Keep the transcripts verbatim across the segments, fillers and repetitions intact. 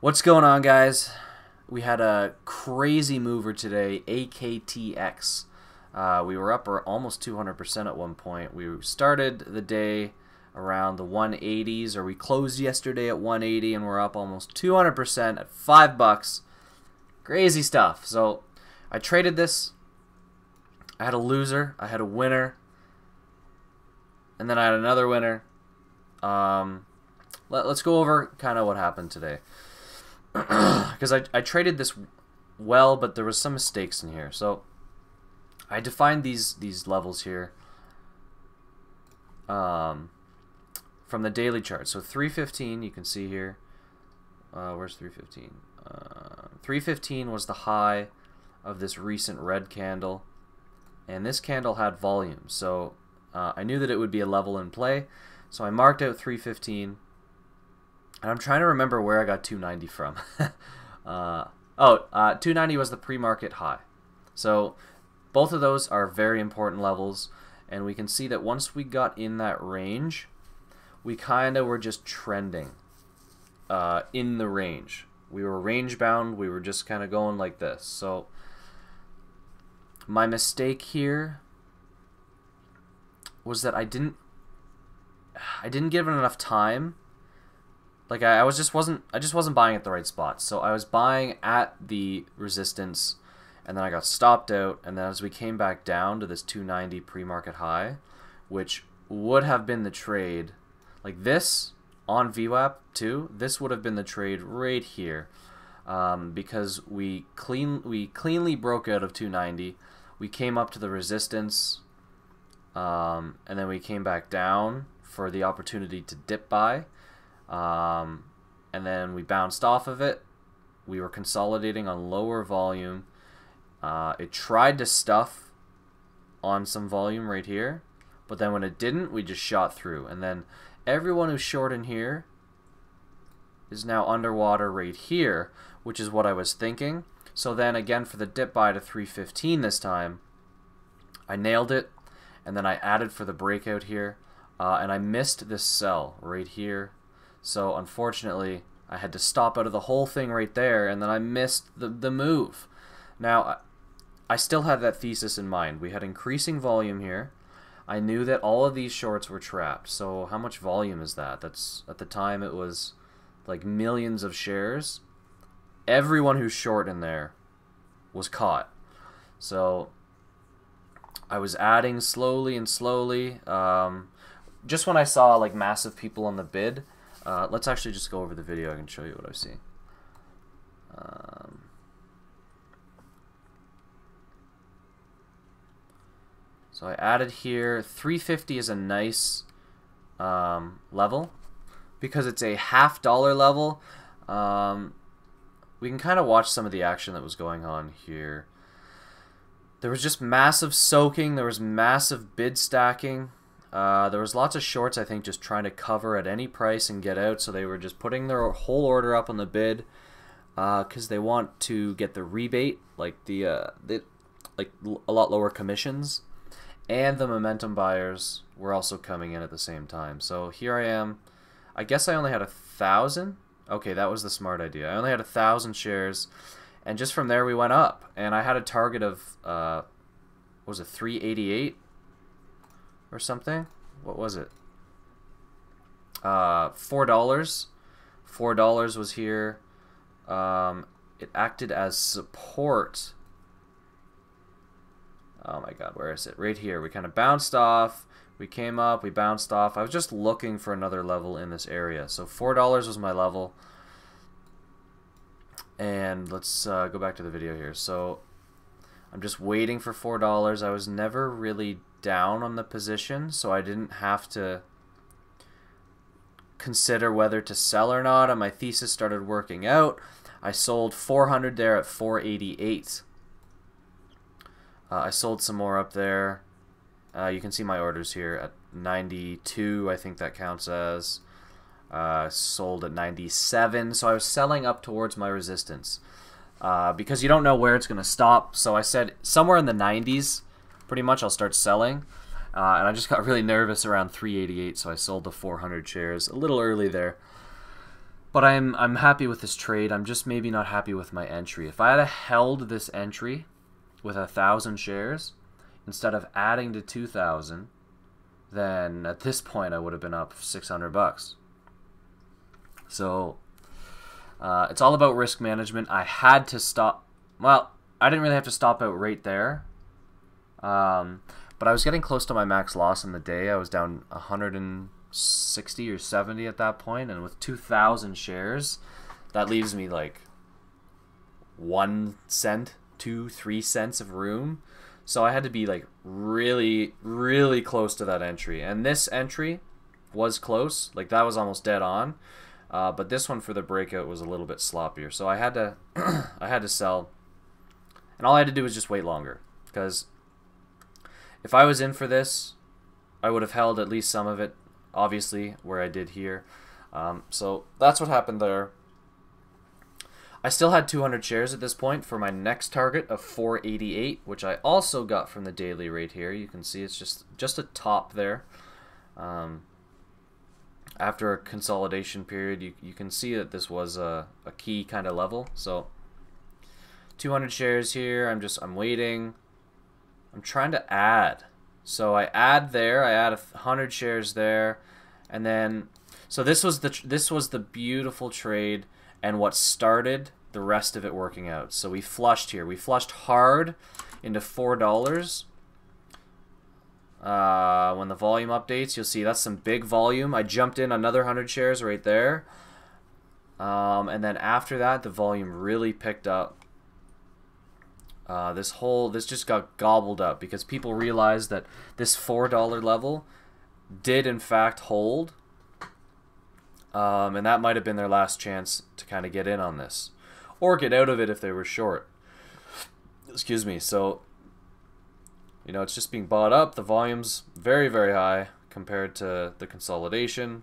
What's going on, guys? We had a crazy mover today, A K T X. Uh, we were up almost two hundred percent at one point. We started the day around the one eighties, or we closed yesterday at one eighty, and we're up almost two hundred percent at five bucks. Crazy stuff. So I traded this. I had a loser. I had a winner, and then I had another winner. Um, let, let's go over kind of what happened today. Because I, I traded this well, but there was some mistakes in here. So I defined these these levels here um, from the daily chart. So three fifteen, you can see here. Uh, where's three fifteen? Uh, three fifteen was the high of this recent red candle, and this candle had volume. So uh, I knew that it would be a level in play. So I marked out three fifteen. And I'm trying to remember where I got two ninety from. uh, oh, uh, two ninety was the pre-market high. So both of those are very important levels. And we can see that once we got in that range, we kind of were just trending uh, in the range. We were range bound. We were just kind of going like this. So my mistake here was that I didn't, I didn't give it enough time. Like I, I was just wasn't I just wasn't buying at the right spot. So I was buying at the resistance, and then I got stopped out, and then as we came back down to this two ninety pre-market high, which would have been the trade, like this on V WAP too. This would have been the trade right here, um, because we clean we cleanly broke out of two ninety. We came up to the resistance, um, and then we came back down for the opportunity to dip buy. Um, and then we bounced off of it. We were consolidating on lower volume. Uh, it tried to stuff on some volume right here, but then when it didn't, we just shot through. And then everyone who's short in here is now underwater right here, which is what I was thinking. So then again, for the dip buy to three fifteen this time, I nailed it, and then I added for the breakout here, uh, and I missed this sell right here. So unfortunately, I had to stop out of the whole thing right there, and then I missed the, the move. Now, I still had that thesis in mind. We had increasing volume here. I knew that all of these shorts were trapped. So how much volume is that? That's, at the time, it was like millions of shares. Everyone who's short in there was caught. So I was adding slowly and slowly. Um, just when I saw like massive people on the bid. Uh, let's actually just go over the video. I can show you what I see. Um, so I added here. three fifty is a nice um, level because it's a half dollar level. Um, we can kind of watch some of the action that was going on here. There was just massive soaking. There was massive bid stacking. Uh, there was lots of shorts, I think, just trying to cover at any price and get out. So they were just putting their whole order up on the bid because uh, they want to get the rebate, like the, uh, the like a lot lower commissions. And the momentum buyers were also coming in at the same time. So here I am. I guess I only had a thousand. Okay, that was the smart idea. I only had a thousand shares, and just from there we went up. And I had a target of uh, what was it, three eighty-eight? Or something? What was it? Uh, four dollars. Four dollars was here. Um, it acted as support. Oh my God, where is it? Right here. We kind of bounced off. We came up. We bounced off. I was just looking for another level in this area. So four dollars was my level. And let's uh, go back to the video here. So I'm just waiting for four dollars. I was never really down on the position, so I didn't have to consider whether to sell or not, and my thesis started working out. I sold four hundred there at four eighty-eight. Uh, I sold some more up there. Uh, you can see my orders here at ninety-two, I think that counts as. Uh, sold at ninety-seven, so I was selling up towards my resistance uh, because you don't know where it's going to stop, so I said somewhere in the nineties. Pretty much I'll start selling, uh, and I just got really nervous around three eighty-eight, so I sold the four hundred shares a little early there. But I'm I'm happy with this trade. I'm just maybe not happy with my entry. If I had held this entry with a thousand shares instead of adding to two thousand, then at this point I would have been up six hundred bucks. So uh, it's all about risk management. I had to stop. Well, I didn't really have to stop out right there, um, but I was getting close to my max loss in the day. I was down a hundred and sixty or seventy at that point, and with two thousand shares that leaves me like one cent, two three cents of room. So I had to be like really really close to that entry, and this entry was close, like that was almost dead on, uh, but this one for the breakout was a little bit sloppier, so I had to I had to sell, and all I had to do was just wait longer, because if I was in for this I would have held at least some of it, obviously, where I did here. Um, so that's what happened there. I still had two hundred shares at this point for my next target of four eighty-eight, which I also got from the daily right here. You can see it's just just a top there. Um, after a consolidation period, you, you can see that this was a, a key kind of level. So two hundred shares here. I'm just I'm waiting. I'm trying to add. So I add there, I add a hundred shares there, and then so this was the this was the beautiful trade, and what started the rest of it working out. So we flushed here, we flushed hard into four dollars. Uh, when the volume updates, you'll see that's some big volume. I jumped in another hundred shares right there, um, and then after that, the volume really picked up. Uh, this whole, this just got gobbled up because people realized that this four dollar level did in fact hold. Um, and that might have been their last chance to kind of get in on this. Or get out of it if they were short. Excuse me. So, you know, it's just being bought up. The volume's very, very high compared to the consolidation.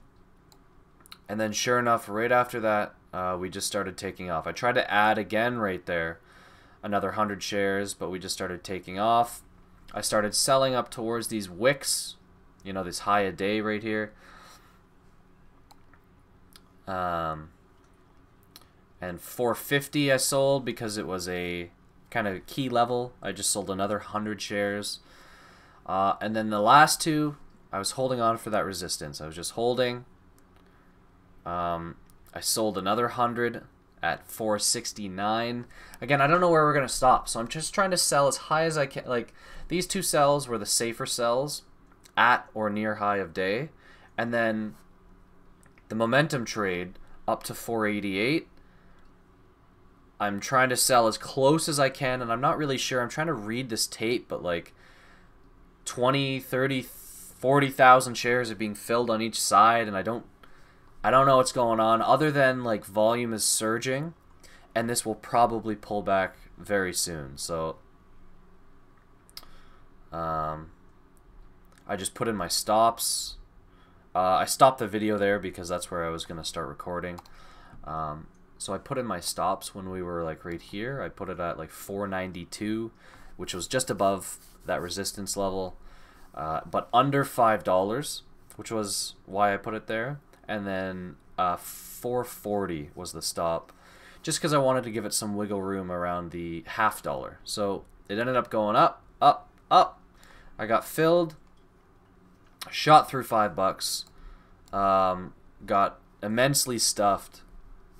And then sure enough, right after that, uh, we just started taking off. I tried to add again right there. Another hundred shares, but we just started taking off. I started selling up towards these wicks, you know, this high a day right here, um, and four fifty I sold because it was a kind of key level. I just sold another hundred shares, uh, and then the last two I was holding on for that resistance. I was just holding. um, I sold another hundred at four sixty-nine. Again, I don't know where we're gonna stop, so I'm just trying to sell as high as I can. Like, these two sells were the safer sells at or near high of day, and then the momentum trade up to four eighty-eight, I'm trying to sell as close as I can, and I'm not really sure. I'm trying to read this tape, but like twenty, thirty, forty thousand shares are being filled on each side, and I don't I don't know what's going on, other than like volume is surging and this will probably pull back very soon. So um, I just put in my stops. uh, I stopped the video there because that's where I was gonna start recording. Um, so I put in my stops when we were like right here. I put it at like four ninety-two, which was just above that resistance level, uh, but under five dollars, which was why I put it there. And then uh, four forty was the stop, just because I wanted to give it some wiggle room around the half dollar. So it ended up going up, up, up. I got filled, shot through five bucks, um, got immensely stuffed,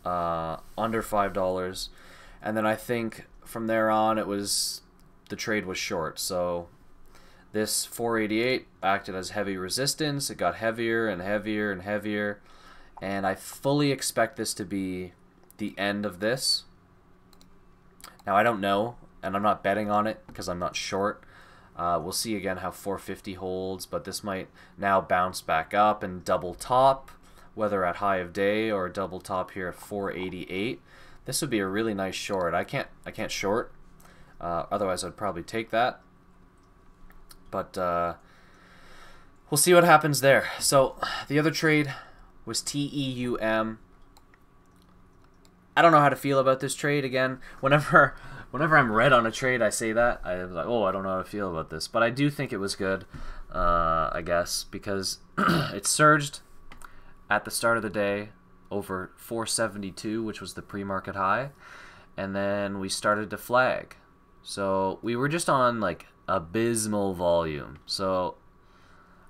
uh, under five dollars, and then I think from there on it was the trade was short. So this four eighty-eight acted as heavy resistance. It got heavier and heavier and heavier, and I fully expect this to be the end of this. Now I don't know, and I'm not betting on it because I'm not short. Uh, we'll see again how four fifty holds, but this might now bounce back up and double top, whether at high of day or double top here at four eighty-eight. This would be a really nice short. I can't I can't short, uh, otherwise I'd probably take that. But uh, we'll see what happens there. So the other trade was T E U M. I don't know how to feel about this trade. Again, whenever whenever I'm red on a trade, I say that. I'm like, oh, I don't know how to feel about this. But I do think it was good, uh, I guess, because it surged at the start of the day. over four seventy-two, which was the pre-market high, and then we started to flag. So we were just on like abysmal volume. So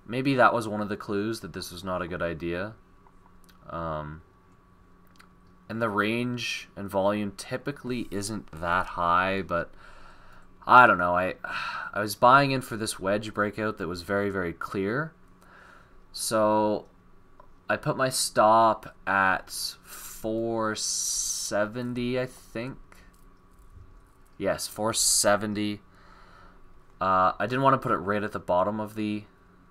maybe that was one of the clues that this was not a good idea. Um, and the range and volume typically isn't that high, but I don't know. I I was buying in for this wedge breakout that was very, very clear. So I put my stop at four seventy, I think. Yes, four seventy. Uh, I didn't want to put it right at the bottom of the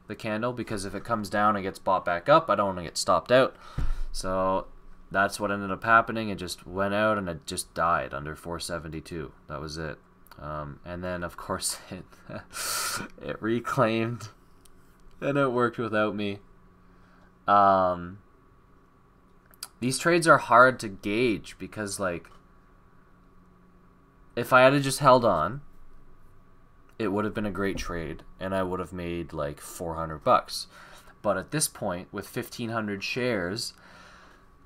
the candle, because if it comes down and gets bought back up, I don't want to get stopped out. So that's what ended up happening. It just went out and it just died under four seventy-two. That was it. Um, and then of course it it reclaimed, and it worked without me. Um, these trades are hard to gauge, because like if I had just held on, it would have been a great trade and I would have made like four hundred bucks. But at this point, with fifteen hundred shares,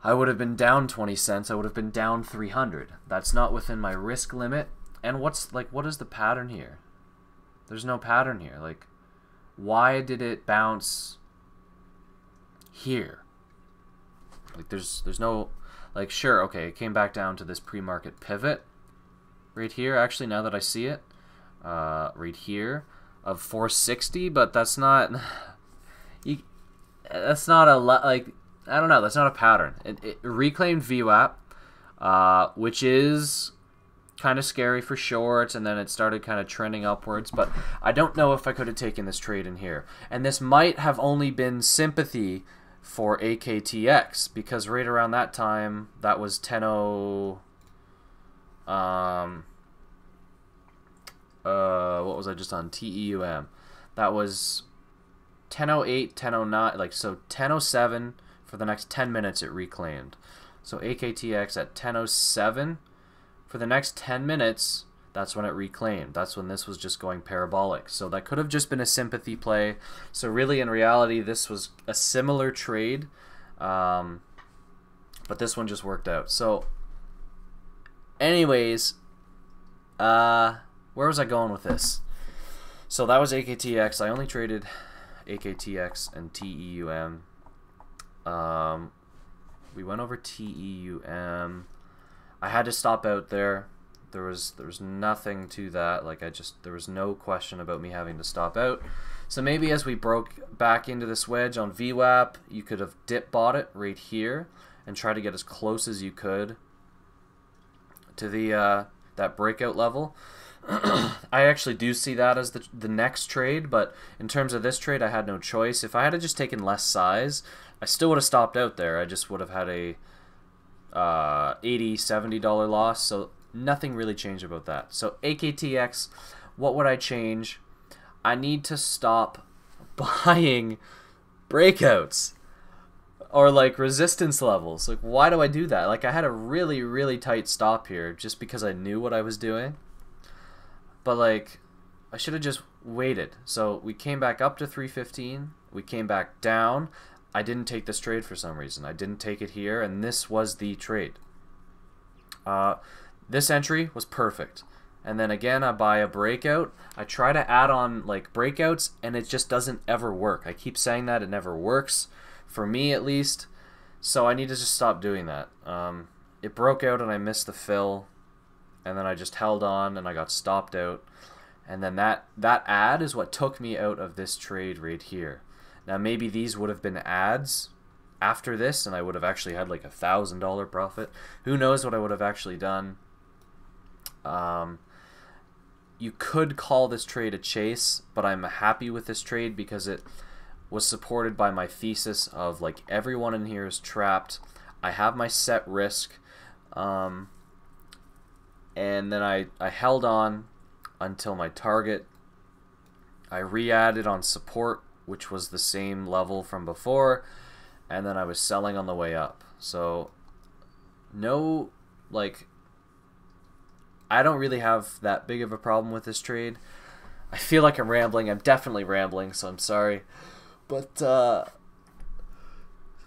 I would have been down twenty cents. I would have been down three hundred. That's not within my risk limit. And what's like, what is the pattern here? There's no pattern here. Like, why did it bounce here? Like, there's there's no, like, sure, okay, it came back down to this pre-market pivot right here. Actually, now that I see it, uh, right here of four sixty, but that's not, you, that's not a lot, like, I don't know, that's not a pattern. It, it reclaimed V WAP, uh, which is kind of scary for shorts, and then it started kind of trending upwards, but I don't know if I could have taken this trade in here. And this might have only been sympathy for A K T X, because right around that time, that was ten oh... Um, uh, what was I just on? T E U M. That was ten oh eight, ten oh nine, like, so ten oh seven, for the next ten minutes it reclaimed. So A K T X at ten oh seven, for the next ten minutes, that's when it reclaimed. That's when this was just going parabolic. So that could have just been a sympathy play. So really, in reality, this was a similar trade, um, but this one just worked out. So anyways, uh, where was I going with this? So that was A K T X. I only traded A K T X and T E U M. Um, we went over T E U M. I had to stop out there. There was there was nothing to that. Like, I just there was no question about me having to stop out. So maybe as we broke back into this wedge on V WAP, you could have dip bought it right here and try to get as close as you could to the uh, that breakout level. I actually do see that as the, the next trade, but in terms of this trade, I had no choice. If I had just taken less size, I still would have stopped out there. I just would have had a uh, eighty, seventy dollar loss, so nothing really changed about that. So A K T X, what would I change? I need to stop buying breakouts or like resistance levels. Like, why do I do that? Like, I had a really, really tight stop here just because I knew what I was doing. But like, I should have just waited. So we came back up to three fifteen. We came back down. I didn't take this trade for some reason. I didn't take it here, and this was the trade. Uh, this entry was perfect. And then again, I buy a breakout. I try to add on like breakouts, and it just doesn't ever work. I keep saying that, it never works. For me, at least. So I need to just stop doing that. Um, it broke out and I missed the fill, and then I just held on and I got stopped out, and then that that ad is what took me out of this trade right here. Now maybe these would have been ads after this, and I would have actually had like a thousand dollar profit. Who knows what I would have actually done. Um, you could call this trade a chase, but I'm happy with this trade because it was supported by my thesis of like, everyone in here is trapped. I have my set risk, um, and then I, I held on until my target. I re-added on support, which was the same level from before, and then I was selling on the way up. So no, like, I don't really have that big of a problem with this trade. I feel like I'm rambling. I'm definitely rambling, so I'm sorry. But uh,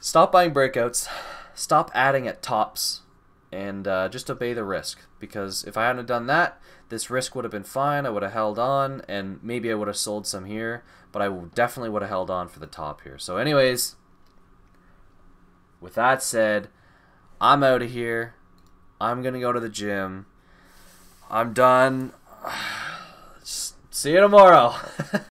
stop buying breakouts. stop adding at tops and uh, just obey the risk, because if I hadn't done that, this risk would have been fine. I would have held on, and maybe I would have sold some here, but I definitely would have held on for the top here. So anyways, with that said, I'm out of here. I'm going to go to the gym. I'm done. See you tomorrow.